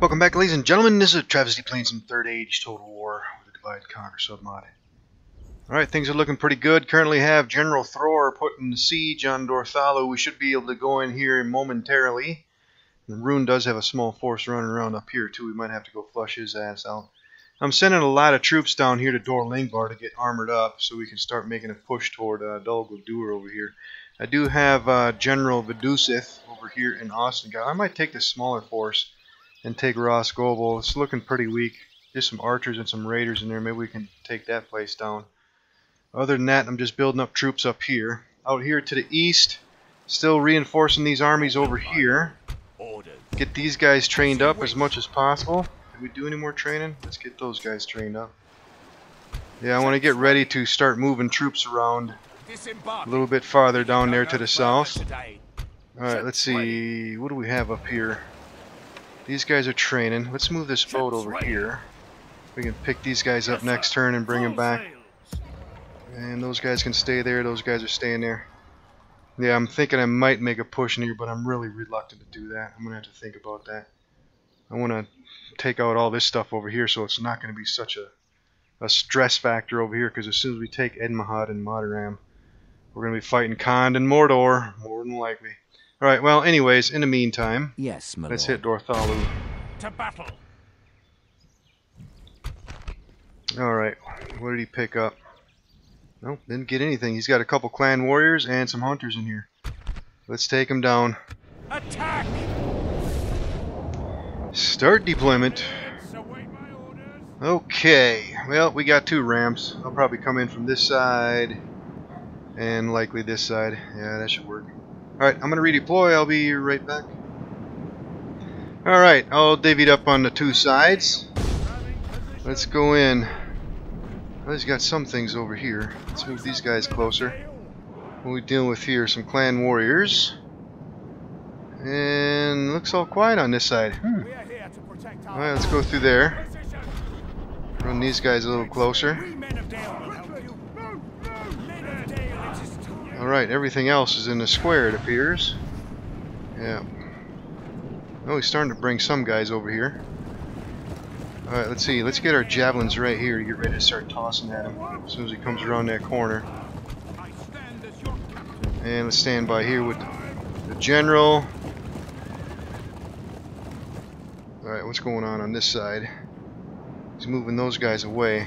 Welcome back, ladies and gentlemen. This is Travesty playing some Third Age Total War with the Divide and Conquer submod. Alright, things are looking pretty good. Currently have General Thror putting the siege on Dorthalo. We should be able to go in here momentarily. The Rune does have a small force running around up here, too. We might have to go flush his ass out. I'm sending a lot of troops down here to Dorlingbar to get armored up so we can start making a push toward Dol Guldur over here. I do have General Vedusith over here in Austin. I might take this smaller force and take Rhosgobel. It's looking pretty weak. Just some archers and some raiders in there. Maybe we can take that place down. Other than that, I'm just building up troops up here. Out here to the east, still reinforcing these armies over here. Get these guys trained up as much as possible. Did we do any more training? Let's get those guys trained up. Yeah, I want to get ready to start moving troops around a little bit farther down there to the south. Alright, let's see. What do we have up here? These guys are training. Let's move this boat over here. We can pick these guys up next turn and bring them back. And those guys can stay there. Those guys are staying there. Yeah, I'm thinking I might make a push in here, but I'm really reluctant to do that. I'm going to have to think about that. I want to take out all this stuff over here so it's not going to be such a stress factor over here, because as soon as we take Edmahad and Modaram, we're going to be fighting Khand and Mordor, more than likely. Alright, well, anyways, in the meantime, yes, my lord. Let's hit Dorthalo. To battle! Alright, what did he pick up? Nope, didn't get anything. He's got a couple clan warriors and some hunters in here. Let's take him down. Attack! Start deployment. Okay, well, we got two ramps. I'll probably come in from this side and likely this side. Yeah, that should work. Alright, I'm going to redeploy. I'll be right back. Alright, all divvied up on the two sides. Let's go in. Well, he's got some things over here. Let's move these guys closer. What are we dealing with here? Some clan warriors. And looks all quiet on this side. Alright, let's go through there. Run these guys a little closer. Alright, everything else is in the square, it appears. Yeah. Oh, he's starting to bring some guys over here. Alright, let's see. Let's get our javelins right here to get ready to start tossing at him as soon as he comes around that corner. And let's stand by here with the general. Alright, what's going on this side? He's moving those guys away.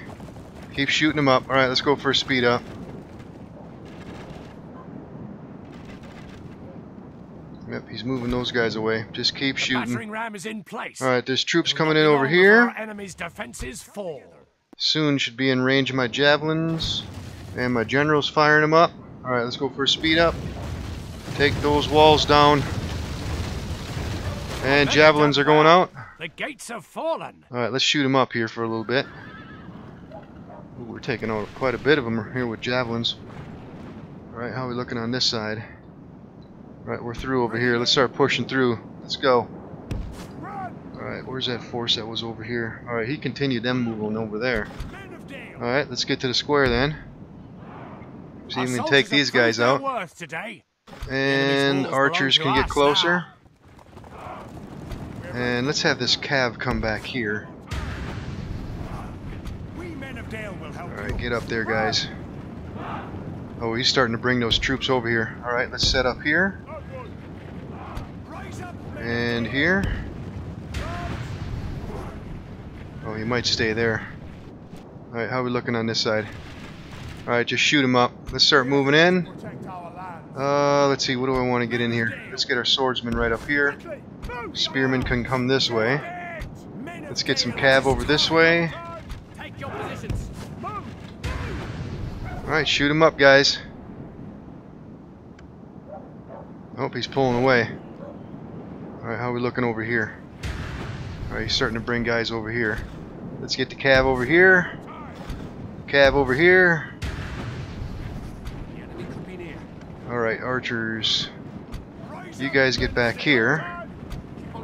Keep shooting them up. Alright, let's go for a speed up. Yep, he's moving those guys away. Just keep shooting. Alright, there's troops coming in over here. Soon should be in range of my javelins. And my general's firing them up. Alright, let's go for a speed up. Take those walls down. And javelins are going out. The gates have fallen. Alright, let's shoot them up here for a little bit. Ooh, we're taking out quite a bit of them here with javelins. Alright, how are we looking on this side? Alright, we're through over here. Let's start pushing through. Let's go. Alright, where's that force that was over here? Alright, he continued them moving over there. Alright, let's get to the square then. See if we can take these guys out. And archers can get closer. And let's have this cav come back here. Alright, get up there, guys. Oh, he's starting to bring those troops over here. Alright, let's set up here. And here. Oh, he might stay there. Alright, how are we looking on this side? Alright, just shoot him up. Let's start moving in. Let's see, what do I want to get in here? Let's get our swordsman right up here. Spearmen can come this way. Let's get some cav over this way. Alright, shoot him up, guys. I hope he's pulling away. Alright, how are we looking over here? Alright, he's starting to bring guys over here. Let's get the cav over here. Cav over here. Alright, archers. You guys get back here.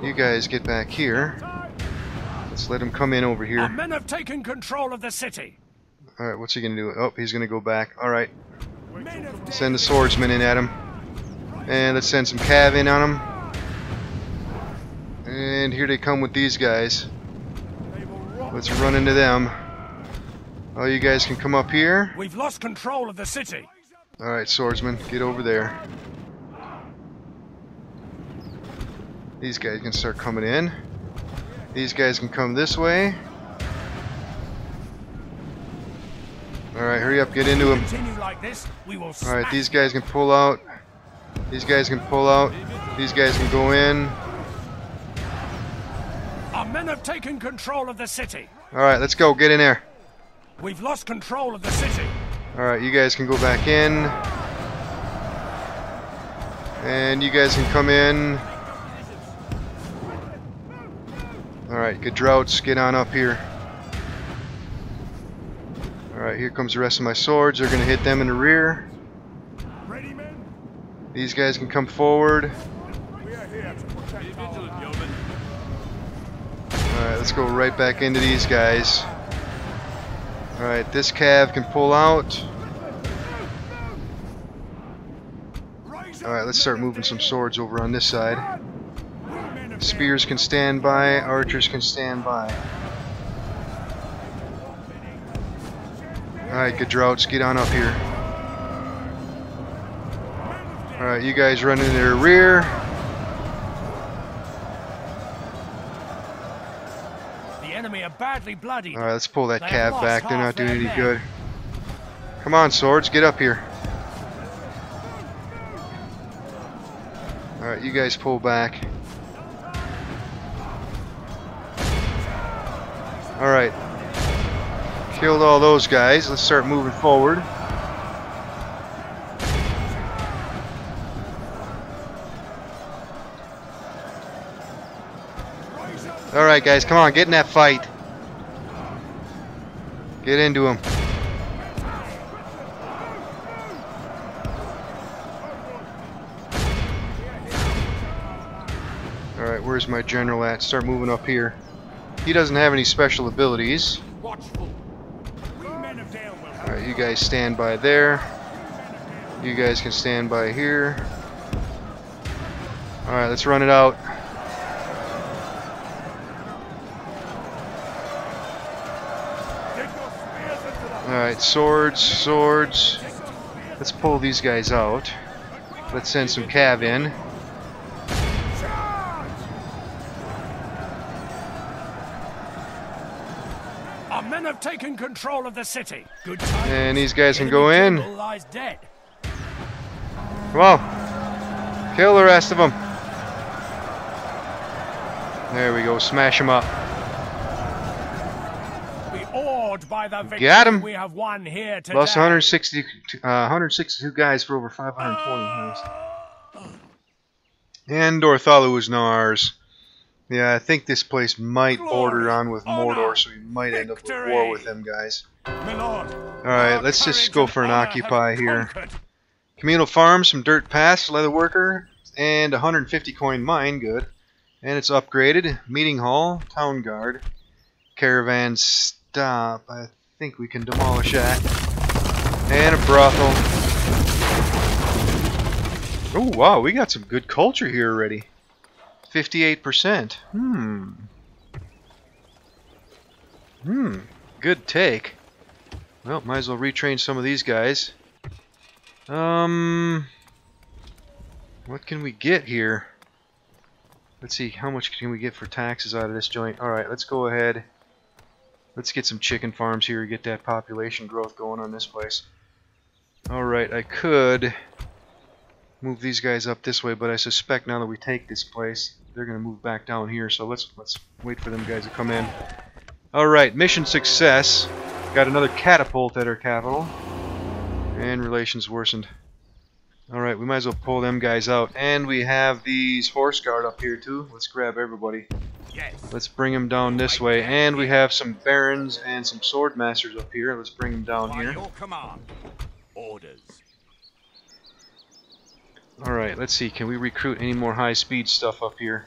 You guys get back here. Let's let him come in over here. Our men have taken control of the city. Alright, what's he going to do? Oh, he's going to go back. Alright. Send the swordsman in at him. And let's send some cav in on him. And and here they come with these guys. Let's run into them. Oh, you guys can come up here. We've lost control of the city. All right, swordsman, get over there. These guys can start coming in. These guys can come this way. All right, hurry up, get into them. All right, these guys can pull out. These guys can pull out. These guys can go in. Our men have taken control of the city. All right, let's go. Get in there. We've lost control of the city. All right, you guys can go back in, and you guys can come in. All right, Gedrouts, get on up here. All right, here comes the rest of my swords. They're gonna hit them in the rear. These guys can come forward. Alright, let's go right back into these guys. Alright, this cav can pull out. Alright, let's start moving some swords over on this side. Spears can stand by, archers can stand by. Alright, Gedrouts, get on up here. Alright, you guys run into their rear. Badly bloody. All right, let's pull that cab back. They're not doing any good. Come on, swords, get up here. All right, you guys pull back. All right, killed all those guys. Let's start moving forward. All right, guys, come on, get in that fight. Get into them. Alright, where's my general at? Start moving up here. He doesn't have any special abilities. Alright, you guys stand by there. You guys can stand by here. Alright, let's run it out. Alright, swords. Let's pull these guys out. Let's send some cav in. Our men have taken control of the city. Good time. And these guys can go in. Come on. Kill the rest of them. There we go. Smash them up. By the victory got him. We have won here today. Lost 162 guys for over 520 guys. And Dorthalo is now ours. Yeah, I think this place might border on with Mordor, so we might end up with war with them guys. Alright, let's just go for an occupy here. Communal farm, some dirt paths, leather worker, and 150 coin mine, good. And it's upgraded. Meeting hall, town guard, caravan stop. I think we can demolish that. And a brothel. Oh wow, we got some good culture here already. 58%. Good take. Well, might as well retrain some of these guys. What can we get here? Let's see, how much can we get for taxes out of this joint? Alright, let's go ahead. Let's get some chicken farms here, get that population growth going on this place. Alright, I could move these guys up this way, but I suspect now that we take this place, they're going to move back down here, so let's wait for them guys to come in. Alright, mission success. Got another catapult at our capital. And relations worsened. Alright, we might as well pull them guys out. And we have these horse guard up here too. Let's grab everybody. Let's bring them down this way, and we have some barons and some sword masters up here. Let's bring them down here. Alright, let's see, can we recruit any more high speed stuff up here?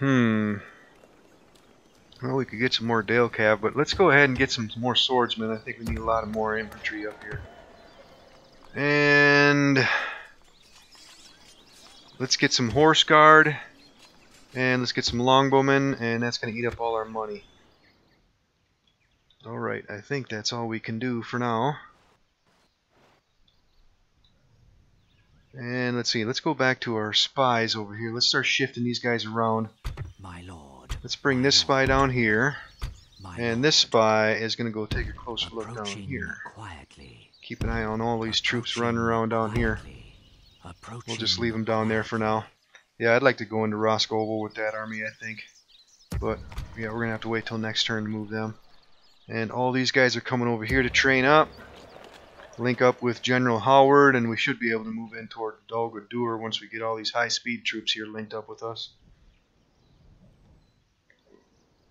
Well, we could get some more Dale Cav, but let's go ahead and get some more swordsmen. I think we need a lot of more infantry up here. And let's get some horse guard. And let's get some longbowmen, and that's going to eat up all our money. Alright, I think that's all we can do for now. And let's see, let's go back to our spies over here. Let's start shifting these guys around. My lord. Let's bring this spy down here. And this spy is going to go take a closer look down here. Quietly. Keep an eye on all these troops running around down here. We'll just leave them down there for now. Yeah, I'd like to go into Roscovel with that army, I think. But, yeah, we're going to have to wait till next turn to move them. And all these guys are coming over here to train up. Link up with General Howard, and we should be able to move in toward Dol Guldur once we get all these high-speed troops here linked up with us.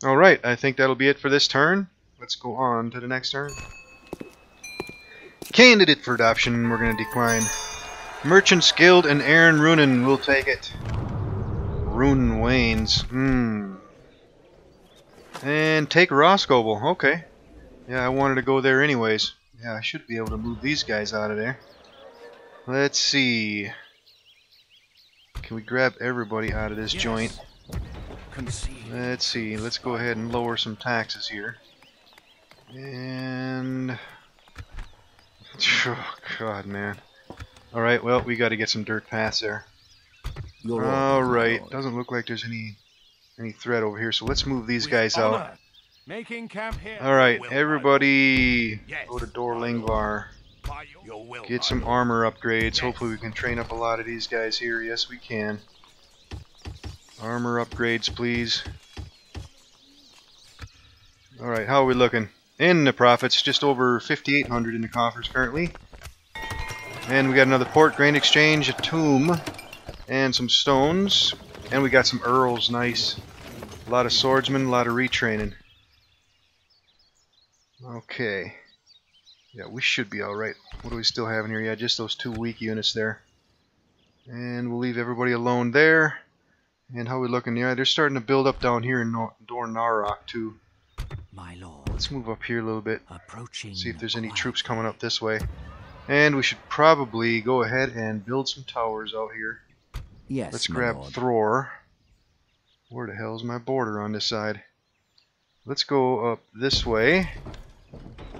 Alright, I think that'll be it for this turn. Let's go on to the next turn. Candidate for adoption, we're going to decline. Merchants Guild and Aaron Runin, we'll take it. Runin Waynes, And take Roscovel, okay. Yeah, I wanted to go there anyways. Yeah, I should be able to move these guys out of there. Let's see. Can we grab everybody out of this joint? Let's see, let's go ahead and lower some taxes here. And... oh, God, man. Alright, well, we gotta get some dirt paths there. Alright, doesn't look like there's any threat over here, so let's move these guys out. Alright, everybody go to Dorlingbar. Get some armor upgrades. Hopefully we can train up a lot of these guys here. Yes, we can. Armor upgrades, please. Alright, how are we looking? In the profits, just over 5,800 in the coffers currently. And we got another port, grain exchange, a tomb, and some stones. And we got some earls, nice. A lot of swordsmen, a lot of retraining. Okay. Yeah, we should be alright. What do we still have in here? Yeah, just those two weak units there. And we'll leave everybody alone there. And how are we looking? Yeah, they're starting to build up down here in Dornarok too. My lord. Let's move up here a little bit. See if there's any troops coming up this way. And we should probably go ahead and build some towers out here. Yes. Let's grab Thror. Where the hell's my border on this side? Let's go up this way.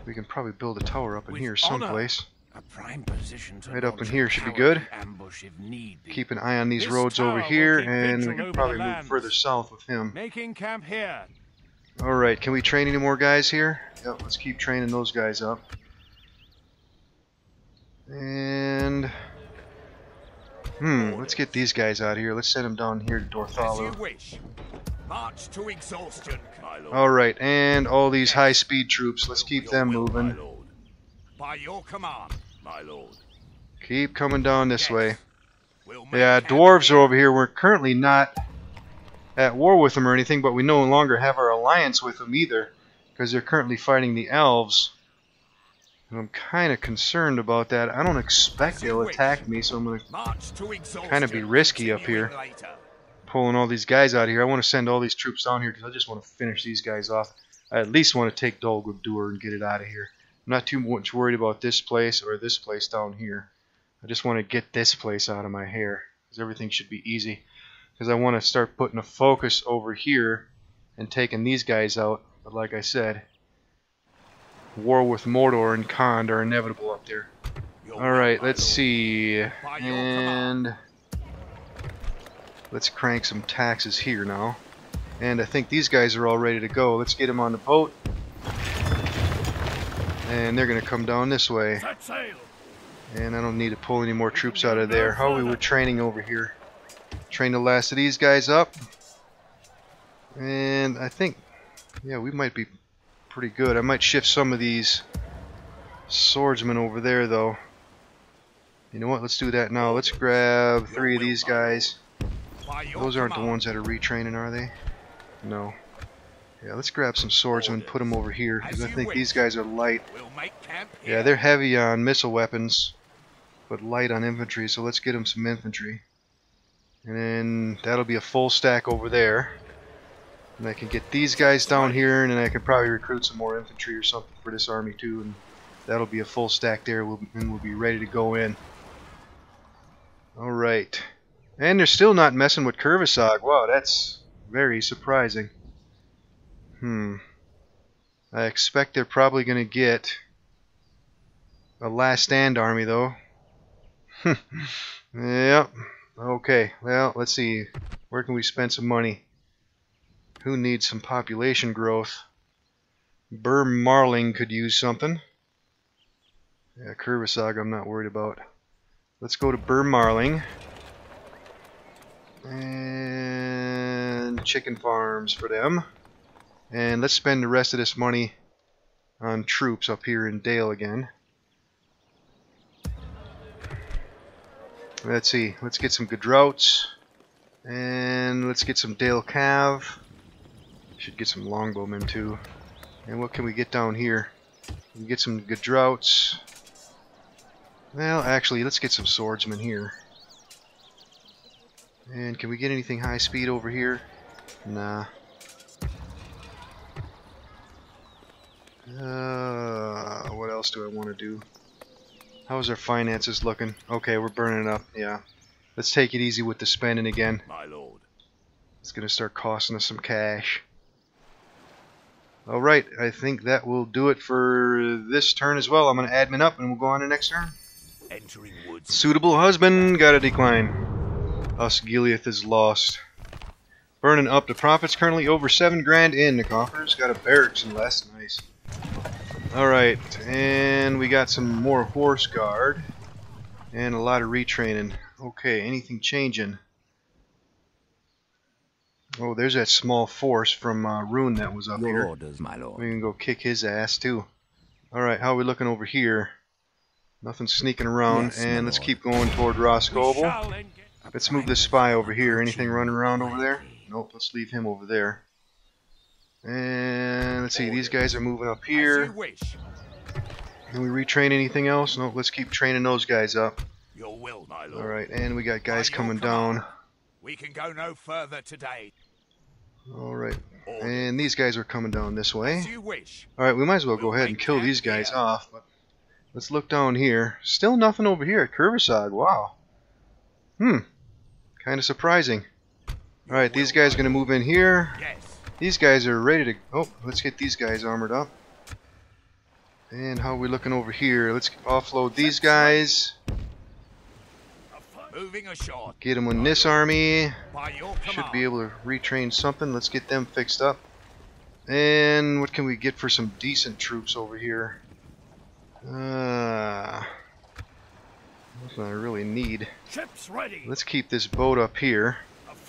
We can probably build a tower up in here someplace. A prime position to right up in here should be good. Keep an eye on these roads over here, and we can probably move further south with him. Alright, can we train any more guys here? Yep, let's keep training those guys up. And... let's get these guys out of here. Let's send them down here to Dorthalo. Alright, and all these high-speed troops, let's keep them moving. By your command, my lord. Keep coming down this way. Yeah, dwarves are over here. We're currently not at war with them or anything, but we no longer have our alliance with them either, because they're currently fighting the elves. And I'm kind of concerned about that. I don't expect they'll attack me, so I'm going to kind of be risky up here. Pulling all these guys out of here. I want to send all these troops down here because I just want to finish these guys off. I at least want to take Dol Guldur and get it out of here. I'm not too much worried about this place or this place down here. I just want to get this place out of my hair, because everything should be easy. Because I want to start putting a focus over here and taking these guys out. But like I said, war with Mordor and Khand are inevitable up there. Alright, let's see. And let's crank some taxes here now. And I think these guys are all ready to go. Let's get them on the boat. And they're going to come down this way. And I don't need to pull any more troops out of there. How are we training over here? Train the last of these guys up. And I think, yeah, we might be pretty good. I might shift some of these swordsmen over there, though. You know what? Let's do that now. Let's grab three of these guys. Those aren't the ones that are retraining, are they? No. Yeah, let's grab some swordsmen and put them over here, because I think these guys are light. Yeah, they're heavy on missile weapons, but light on infantry, so let's get them some infantry. And then that'll be a full stack over there. And I can get these guys down here, and then I can probably recruit some more infantry or something for this army too, and that'll be a full stack there, and we'll be ready to go in. Alright. And they're still not messing with Kurvasog. Wow, that's very surprising. I expect they're probably going to get a last stand army, though. Yep. Okay, well, let's see. Where can we spend some money? Who needs some population growth? Burmarling could use something. Yeah, Kurvasog I'm not worried about. Let's go to Burmarling. And chicken farms for them. And let's spend the rest of this money on troops up here in Dale again. Let's see. Let's get some Gedrouts. And let's get some Dale Cav. Should get some Longbowmen too. And what can we get down here? We can get some Gedrouts. Well, actually, let's get some Swordsmen here. And can we get anything high speed over here? Nah. What else do I want to do? How's our finances looking? Okay, we're burning up. Yeah, let's take it easy with the spending again. My lord, it's gonna start costing us some cash. All right, I think that will do it for this turn as well. I'm gonna admin up, and we'll go on to next turn. Entering woods. Suitable husband gotta decline. Osgiliath is lost. Burning up. The profits currently over 7 grand in the coffers. Got a barracks and less. Nice. Alright, and we got some more horse guard and a lot of retraining. Okay, anything changing? Oh, there's that small force from Rune that was up here. Orders, my lord. We can go kick his ass too. Alright, how are we looking over here? Nothing sneaking around, yes, and let's keep going toward Roscovel. Let's move this spy over here. Anything running around over there? Nope, let's leave him over there. And let's see, these guys are moving up here. Can we retrain anything else? No, let's keep training those guys up. Alright, and we got guys coming down. We can go no further today. Alright, and these guys are coming down this way. Alright, we might as well go ahead and kill these guys off. But let's look down here. Still nothing over here at Kurvasog. Wow. Kind of surprising. Alright, these guys are going to move in here. These guys are ready to... Oh, let's get these guys armored up. And how are we looking over here? Let's offload these guys. Get them on this army. Should be able to retrain something. Let's get them fixed up. And what can we get for some decent troops over here? Nothing I really need. Let's keep this boat up here.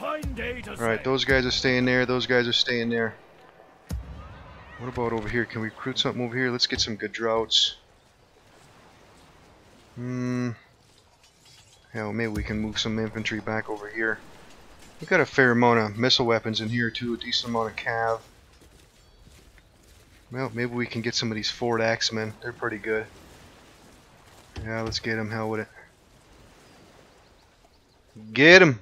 Alright, those guys are staying there, those guys are staying there. What about over here? Can we recruit something over here? Let's get some Gedrouts. Hell, maybe we can move some infantry back over here. We've got a fair amount of missile weapons in here too, a decent amount of cav. Well, maybe we can get some of these Ford Axemen. They're pretty good. Yeah, let's get them, hell with it. Get them!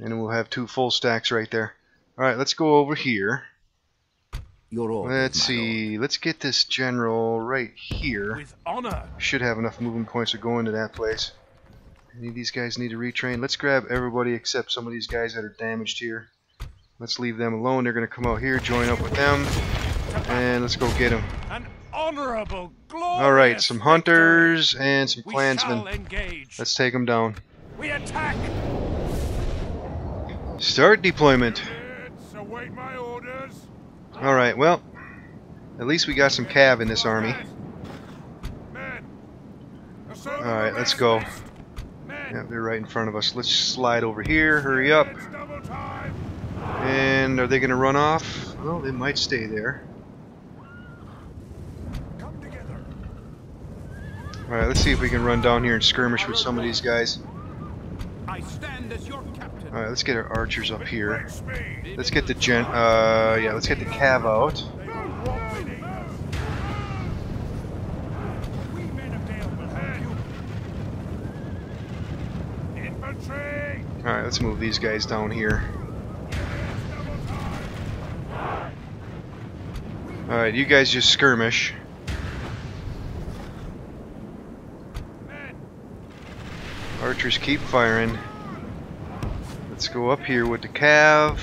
And we'll have two full stacks right there. Alright, let's go over here. Let's see. Let's get this general right here. With honor. Should have enough movement points to go into that place. Any of these guys need to retrain? Let's grab everybody except some of these guys that are damaged here. Let's leave them alone. They're going to come out here, join up with them. And let's go get them. An honorable glory. Alright, some hunters and some clansmen. Let's take them down. We attack! Start deployment. Alright, well, at least we got some cav in this army. Alright, let's go. Yeah, they're right in front of us. Let's slide over here, hurry up. And are they going to run off? Well, they might stay there. Alright, let's see if we can run down here and skirmish with some of these guys. Alright, let's get our archers up here. Let's get the let's get the cav out. Alright, let's move these guys down here. Alright, you guys just skirmish. Archers keep firing. Let's go up here with the cav.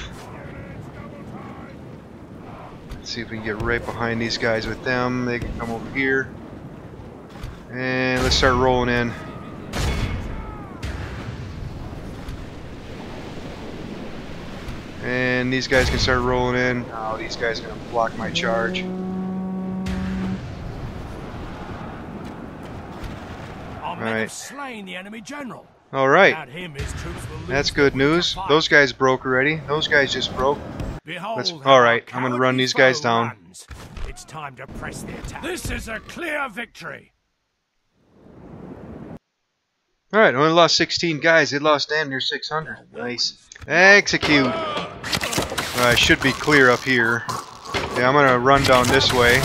Let's see if we can get right behind these guys with them. They can come over here. And let's start rolling in. And these guys can start rolling in. Oh, these guys are gonna block my charge. Alright. Slain the enemy general. Alright. That's good news. Those guys broke already. Those guys just broke. Alright, I'm gonna run these guys down. It's time to press the attack. This is a clear victory. Alright, only lost 16 guys. They lost damn near 600. Nice. Execute. I should be clear up here. Yeah, I'm going to run down this way.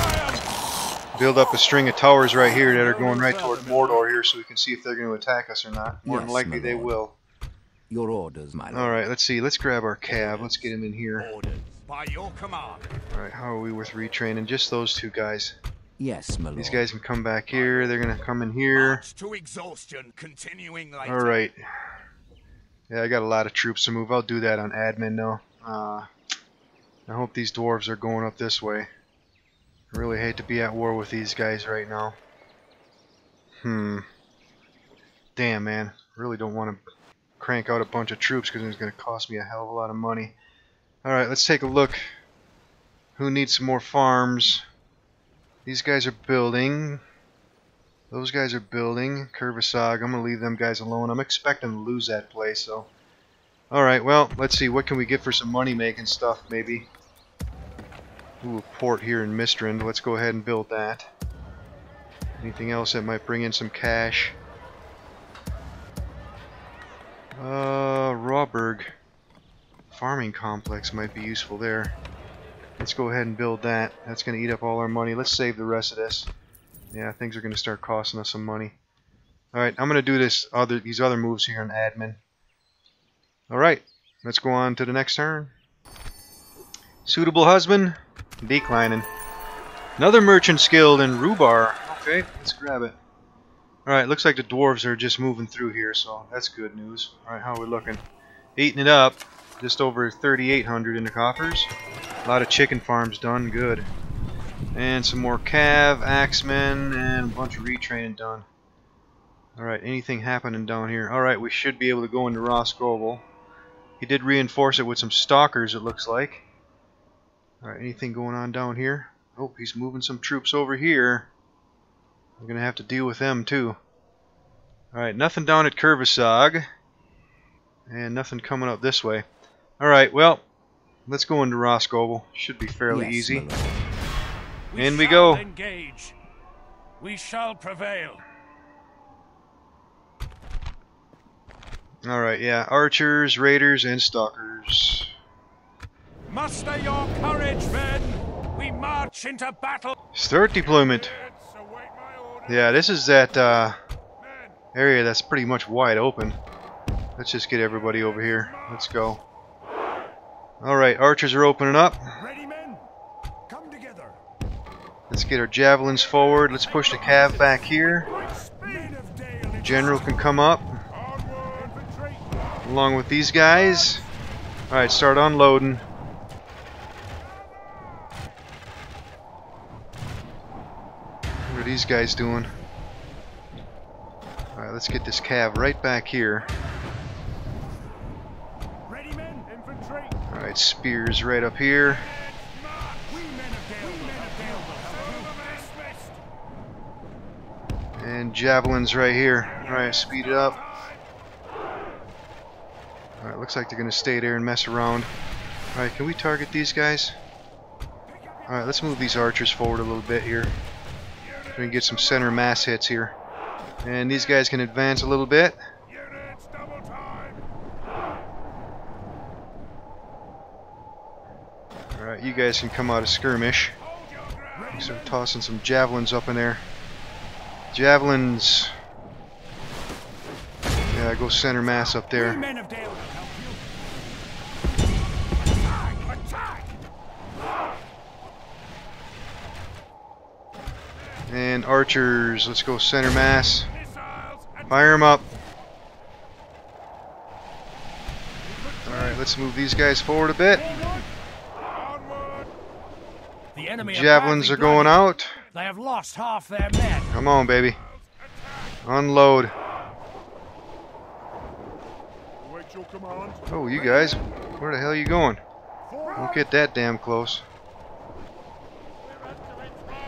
Build up a string of towers right here that are going right toward Mordor here so we can see if they're going to attack us or not. More than likely they will. Your orders, my lord. Alright, let's see. Let's grab our cab. Let's get him in here. Alright, how are we with retraining? Just those two guys. Yes, my lord. These guys can come back here. They're gonna come in here. To exhaustion, continuing later. All right. Yeah, I got a lot of troops to move. I'll do that on admin though. I hope these dwarves are going up this way. I really hate to be at war with these guys right now. Damn, man. I really don't want to crank out a bunch of troops because it's gonna cost me a hell of a lot of money. All right, let's take a look. Who needs some more farms? These guys are building. Those guys are building. Kurvasog, I'm going to leave them guys alone. I'm expecting to lose that place, so. Alright, well, let's see. What can we get for some money-making stuff, maybe? Ooh, a port here in Mistrand. Let's go ahead and build that. Anything else that might bring in some cash? Rawberg. Farming complex might be useful there. Let's go ahead and build that. That's going to eat up all our money. Let's save the rest of this. Yeah, things are going to start costing us some money. Alright, I'm going to do this these other moves here on admin. Alright, let's go on to the next turn. Suitable husband? Declining. Another merchant skilled in Rhubar. Okay, let's grab it. Alright, looks like the dwarves are just moving through here, so that's good news. Alright, how are we looking? Eating it up. Just over 3,800 in the coffers. A lot of chicken farms done, good. And some more cav, axemen, and a bunch of retraining done. Alright, anything happening down here? Alright, we should be able to go into Roscovel. He did reinforce it with some stalkers, it looks like. Alright, anything going on down here? Oh, he's moving some troops over here. We're going to have to deal with them, too. Alright, nothing down at Kurvasog. And nothing coming up this way. Alright, well... Let's go into Roscovel. Should be fairly easy. In we go. Engage. We shall prevail. All right, yeah, archers, raiders, and stalkers. Muster your courage, men. We march into battle. Start deployment. Yeah, this is that area that's pretty much wide open. Let's just get everybody over here. Let's go. Alright, archers are opening up. Ready, men. Come together. Let's get our javelins forward. Let's push the cav back here. General can come up. Along with these guys. Alright, start unloading. What are these guys doing? Alright, let's get this cav right back here. Alright, spears right up here. And javelins right here. Alright, speed it up. Alright, looks like they're going to stay there and mess around. Alright, can we target these guys? Alright, let's move these archers forward a little bit here. So we can get some center mass hits here. And these guys can advance a little bit. Alright, you guys can come out of skirmish. Start tossing some javelins up in there. Javelins. Yeah, go center mass up there. And archers, let's go center mass. Fire them up. Alright, let's move these guys forward a bit. The enemy javelins are going out. They have lost half their men. Come on, baby. Unload. Oh, you guys, where the hell are you going? Don't get that damn close.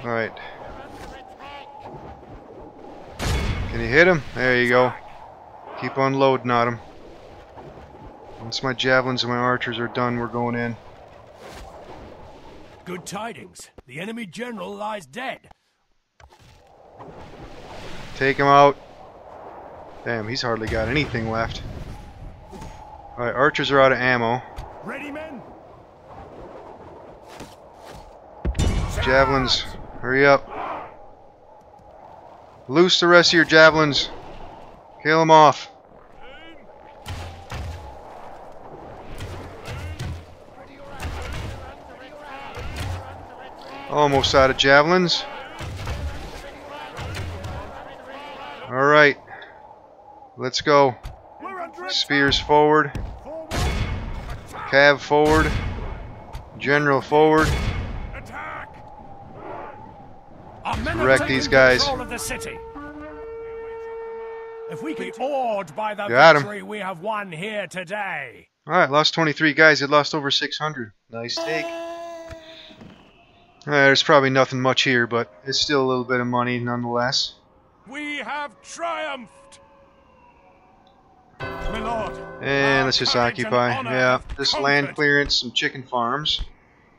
Alright. Can you hit him? There you go. Keep unloading on him. Once my javelins and my archers are done, we're going in. Good tidings. The enemy general lies dead. Take him out. Damn, he's hardly got anything left. Alright, archers are out of ammo. Ready, men. Javelins, hurry up. Loose the rest of your javelins. Kill them off. Almost out of javelins. Alright. Let's go. Spears forward. Cav forward. General forward. Wreck these guys. If we could be awed by the victory we have won here today. Alright, lost 23 guys. It lost over 600. Nice take. There's probably nothing much here, but it's still a little bit of money nonetheless. We have triumphed, my lord. And let's just occupy. Yeah, this land clearance, some chicken farms,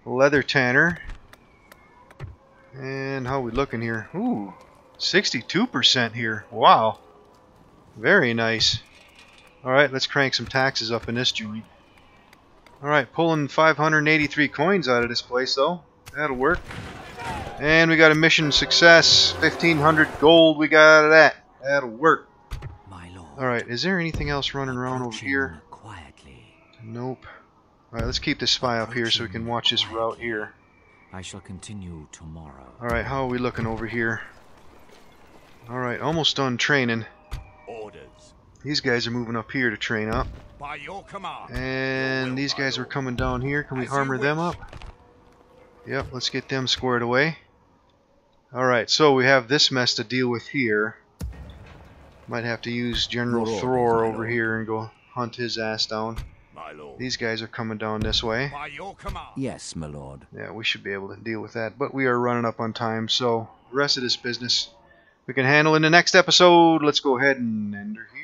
leather tanner. And how are we looking here? Ooh, 62% here. Wow. Very nice. Alright, let's crank some taxes up in this joint. Alright, pulling 583 coins out of this place though. That'll work. And we got a mission success. 1,500 gold we got out of that. That'll work. Alright, is there anything else running around over here? Nope. Alright, let's keep this spy up here so we can watch this route here. I shall continue tomorrow. Alright, how are we looking over here? Alright, almost done training. Orders. These guys are moving up here to train up. By your command. And these guys are coming down here. Can we armor them up? Yep, let's get them squared away. Alright, so we have this mess to deal with here. Might have to use General Thror over here and go hunt his ass down. These guys are coming down this way. Yes, my lord. Yeah, we should be able to deal with that, but we are running up on time, so the rest of this business we can handle in the next episode. Let's go ahead and end her here.